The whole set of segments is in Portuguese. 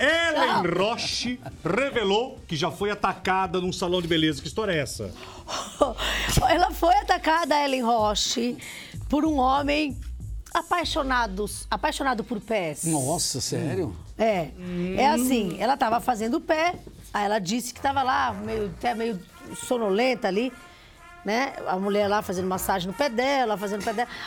Ellen Roche revelou que já foi atacada num salão de beleza. Que história é essa? Ela foi atacada, Ellen Roche, por um homem apaixonado por pés. Nossa, sério? É assim, ela tava fazendo o pé, aí ela disse que tava lá, meio sonolenta ali, né? A mulher lá fazendo massagem no pé dela,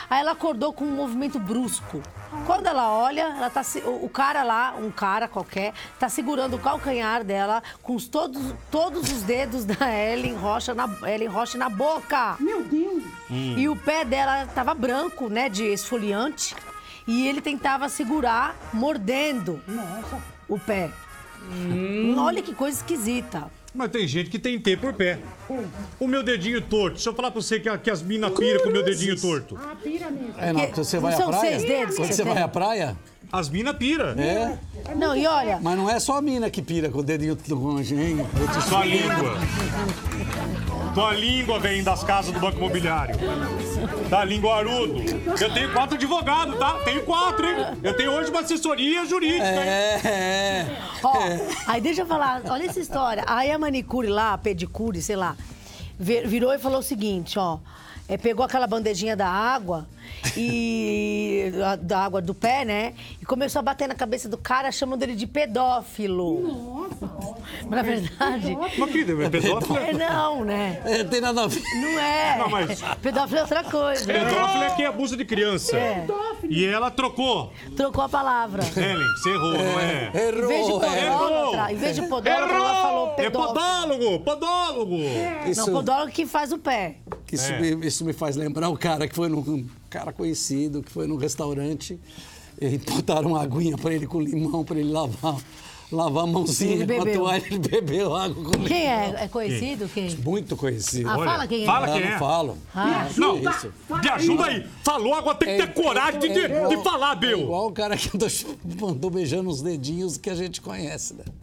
Aí ela acordou com um movimento brusco. Quando ela olha, ela tá, o cara lá, um cara qualquer, tá segurando o calcanhar dela com todos os dedos da Ellen Roche na boca. Meu Deus! E o pé dela tava branco, né? De esfoliante. E ele tentava segurar, mordendo o pé. Olha que coisa esquisita. Mas tem gente que tem T por pé. O meu dedinho torto. Se eu falar pra você que as minas piram com o meu dedinho torto. Ah, pira mesmo. É, não, quando você vai à praia... Quando você vai à praia... As minas piram. É. Não, e olha... Mas não é só a mina que pira com o dedinho torto, hein? Só a língua. Só a língua vem das casas do Banco Imobiliário. Tá linguarudo. Eu tenho 4 advogados, tá? Tenho 4, hein? Eu tenho hoje uma assessoria jurídica, hein? Ó, aí deixa eu falar, olha essa história. Aí a manicure lá, a pedicure, sei lá, virou e falou o seguinte, ó. Pegou aquela bandejinha da água, da água do pé, né? E começou a bater na cabeça do cara, chamando ele de pedófilo. Nossa! Na verdade... Mas que é pedófilo? Não, né? Não tem nada a ver. Não é. Não, mas... Pedófilo é outra coisa. Pedófilo é quem abusa de criança. É. E ela trocou. Trocou a palavra. Ellen, você errou, não é? Errou. Em vez de podólatra, ela falou pedófilo. É podólogo. É. Isso... Não, podólogo que faz o pé. Isso me faz lembrar o cara que foi num cara conhecido, que foi num restaurante e botaram uma aguinha pra ele com limão, pra ele lavar a mãozinha com a toalha, ele bebeu água com limão. Quem é? É conhecido? Quem? Muito conhecido. Ah, fala quem é. Fala quem é. Não falo. Não, me ajuda aí. Falou, agora tem que ter coragem de falar, Bill. É igual o cara que mandou beijando os dedinhos que a gente conhece, né?